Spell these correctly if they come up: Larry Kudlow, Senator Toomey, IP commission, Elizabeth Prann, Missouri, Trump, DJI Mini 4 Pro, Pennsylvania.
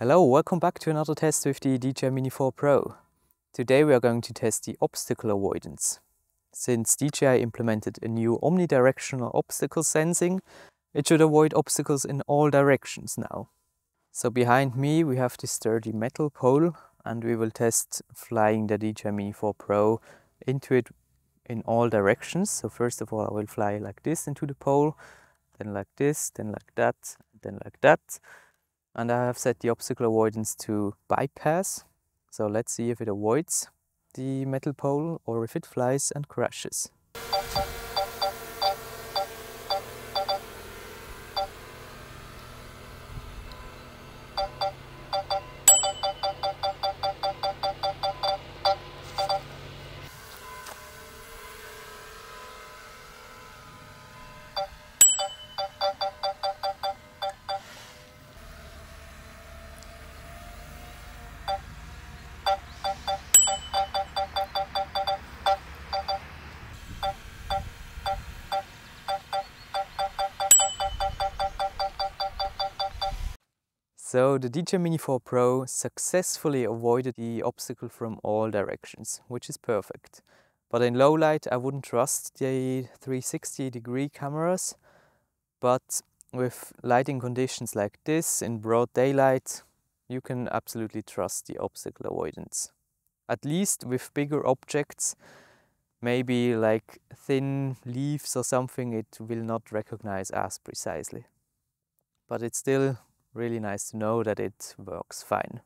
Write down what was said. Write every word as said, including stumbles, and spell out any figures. Hello, welcome back to another test with the D J I Mini four Pro. Today we are going to test the obstacle avoidance. Since D J I implemented a new omnidirectional obstacle sensing, it should avoid obstacles in all directions now. So behind me we have this sturdy metal pole and we will test flying the D J I Mini four Pro into it in all directions. So first of all I will fly like this into the pole, then like this, then like that, then like that. And I have set the obstacle avoidance to bypass. So let's see if it avoids the metal pole or if it flies and crashes. So the D J I Mini four Pro successfully avoided the obstacle from all directions, which is perfect. But in low light I wouldn't trust the three sixty degree cameras, but with lighting conditions like this in broad daylight you can absolutely trust the obstacle avoidance. At least with bigger objects, maybe like thin leaves or something, it will not recognize as precisely. But it's still really nice to know that it works fine.